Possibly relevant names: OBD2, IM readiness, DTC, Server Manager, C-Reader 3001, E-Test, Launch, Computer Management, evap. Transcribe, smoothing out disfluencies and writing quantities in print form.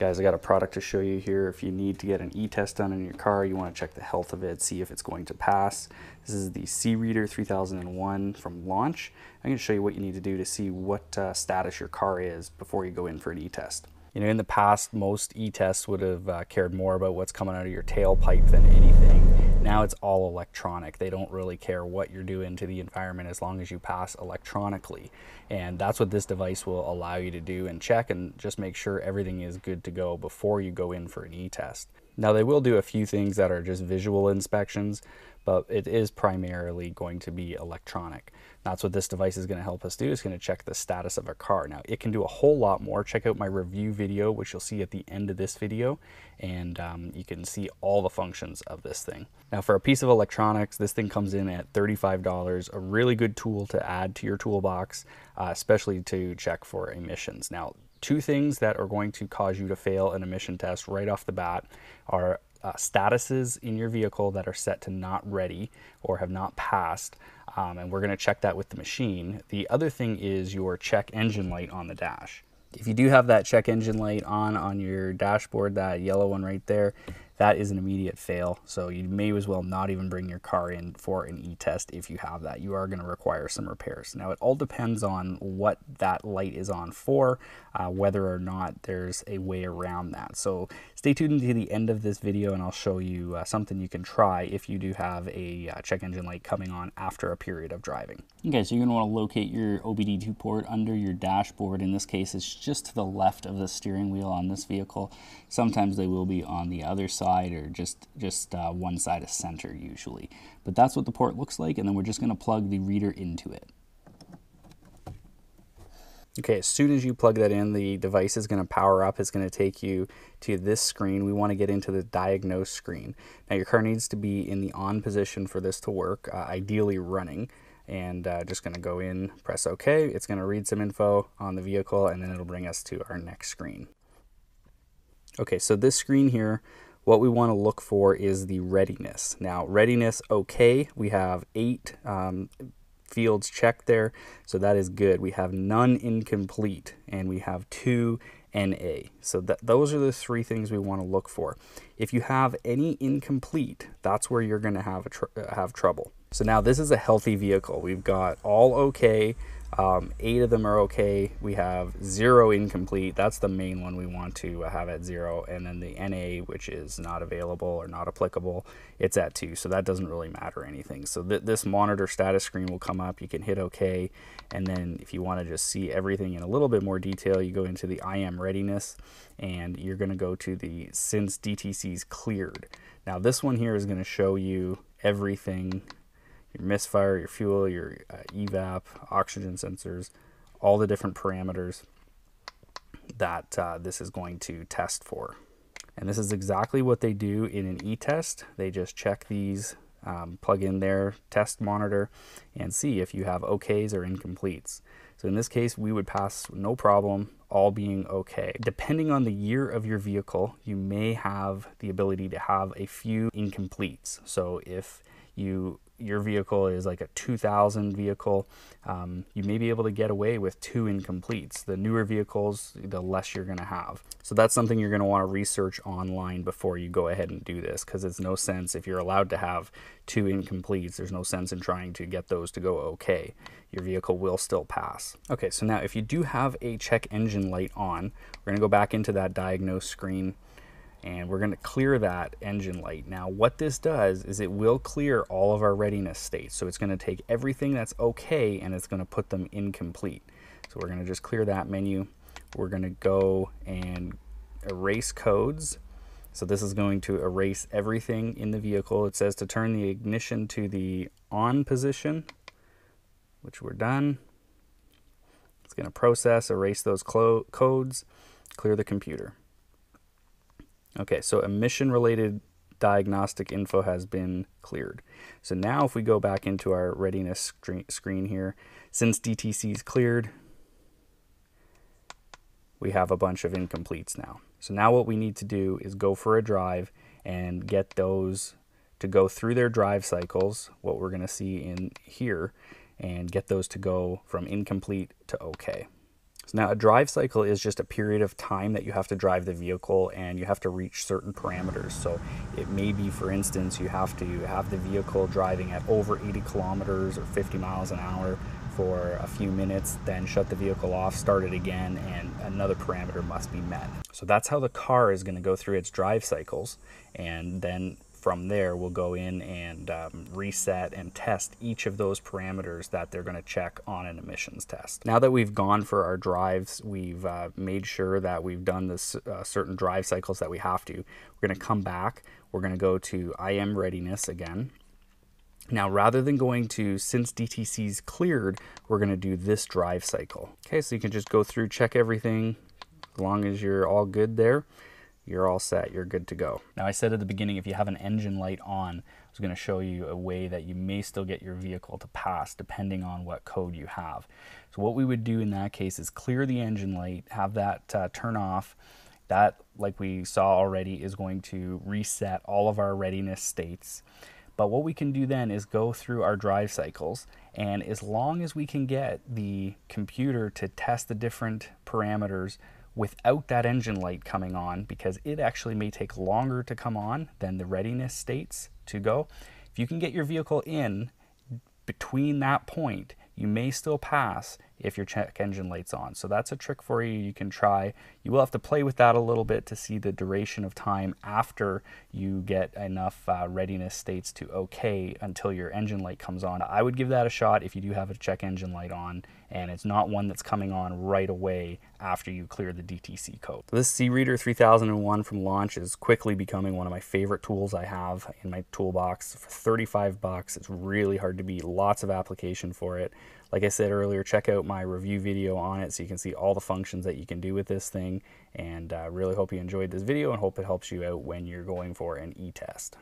Guys, I got a product to show you here. If you need to get an E-Test done in your car, you want to check the health of it, see if it's going to pass. This is the C-Reader 3001 from Launch. I'm going to show you what you need to do to see what status your car is before you go in for an E-Test. You know, in the past, most E-Tests would have cared more about what's coming out of your tailpipe than anything. Now it's all electronic. They don't really care what you're doing to the environment as long as you pass electronically. And that's what this device will allow you to do and check and just make sure everything is good to go before you go in for an E-Test. Now they will do a few things that are just visual inspections, but it is primarily going to be electronic. That's what this device is going to help us do. It's going to check the status of our car. Now it can do a whole lot more. Check out my review video, which you'll see at the end of this video, and you can see all the functions of this thing. Now for a piece of electronics, this thing comes in at $35, a really good tool to add to your toolbox, especially to check for emissions. Now, two things that are going to cause you to fail an emission test right off the bat are statuses in your vehicle that are set to not ready or have not passed, and we're going to check that with the machine. The other thing is your check engine light on the dash. If you do have that check engine light on your dashboard, that yellow one right there, that is an immediate fail. So you may as well not even bring your car in for an E-Test if you have that. You are going to require some repairs. Now it all depends on what that light is on for, whether or not there's a way around that. So stay tuned to the end of this video and I'll show you something you can try if you do have a check engine light coming on after a period of driving. Okay, so you're going to want to locate your OBD2 port under your dashboard. In this case, it's just to the left of the steering wheel on this vehicle. Sometimes they will be on the other side, or just one side of center usually. But that's what the port looks like, and then we're just going to plug the reader into it. Okay, as soon as you plug that in, the device is going to power up. It's going to take you to this screen. We want to get into the diagnose screen. Now your car needs to be in the on position for this to work, ideally running. And just going to go in, press OK. It's going to read some info on the vehicle, and then it'll bring us to our next screen. Okay, so this screen here, what we want to look for is the readiness. Now readiness, okay, we have 8 fields checked there, so that is good. We have none incomplete, and we have 2 NA. So those are the 3 things we want to look for. If you have any incomplete, that's where you're going to have trouble. So now this is a healthy vehicle. We've got all okay, 8 of them are okay. We have 0 incomplete. That's the main one we want to have at 0. And then the NA, which is not available or not applicable, it's at 2. So that doesn't really matter anything. So this monitor status screen will come up. You can hit okay. And then if you want to just see everything in a little bit more detail, you go into the IM readiness, and you're going to go to the since DTC's cleared. Now this one here is going to show you everything: your misfire, your fuel, your evap, oxygen sensors, all the different parameters that this is going to test for. And this is exactly what they do in an E-Test. They just check these, plug in their test monitor, and see if you have OKs or incompletes. So in this case, we would pass no problem, all being okay. Depending on the year of your vehicle, you may have the ability to have a few incompletes. So if your vehicle is like a 2000 vehicle, you may be able to get away with 2 incompletes. The newer vehicles, the less you're going to have. So that's something you're going to want to research online before you go ahead and do this, because it's no sense if you're allowed to have 2 incompletes. There's no sense in trying to get those to go okay. Your vehicle will still pass. Okay, so now if you do have a check engine light on, we're going to go back into that diagnose screen, and we're going to clear that engine light. Now what this does is it will clear all of our readiness states. So it's going to take everything that's okay and it's going to put them incomplete. So we're going to just clear that menu. We're going to go and erase codes. So this is going to erase everything in the vehicle. It says to turn the ignition to the on position, which we're done. It's going to process, erase those codes, clear the computer. Okay, so emission-related diagnostic info has been cleared. So now if we go back into our readiness screen here, since DTC is cleared, we have a bunch of incompletes now. So now what we need to do is go for a drive and get those to go through their drive cycles, what we're going to see in here, and get those to go from incomplete to okay. Now, a drive cycle is just a period of time that you have to drive the vehicle and you have to reach certain parameters. So it may be, for instance, you have to have the vehicle driving at over 80 kilometers or 50 miles an hour for a few minutes, then shut the vehicle off, start it again, and another parameter must be met. So that's how the car is going to go through its drive cycles, and then from there we'll go in and reset and test each of those parameters that they're going to check on an emissions test. Now that we've gone for our drives, we've made sure that we've done this certain drive cycles that we have to, we're going to come back, we're going to go to IM readiness again. Now, rather than going to since DTC's cleared, we're going to do this drive cycle. Okay, so you can just go through, check everything. As long as you're all good there, you're all set, you're good to go. Now, I said at the beginning, if you have an engine light on, I was going to show you a way that you may still get your vehicle to pass depending on what code you have. So what we would do in that case is clear the engine light, have that turn off. That, like we saw already, is going to reset all of our readiness states. But what we can do then is go through our drive cycles, and as long as we can get the computer to test the different parameters without that engine light coming on, because it actually may take longer to come on than the readiness states to go. If you can get your vehicle in between that point, you may still pass if your check engine light's on. So that's a trick for you, you can try. You will have to play with that a little bit to see the duration of time after you get enough readiness states to okay until your engine light comes on. I would give that a shot if you do have a check engine light on and it's not one that's coming on right away after you clear the DTC code. This C-Reader 3001 from Launch is quickly becoming one of my favorite tools I have in my toolbox. For 35 bucks, it's really hard to beat, lots of application for it. Like I said earlier, check out my review video on it so you can see all the functions that you can do with this thing, and really hope you enjoyed this video and hope it helps you out when you're going for an E-Test.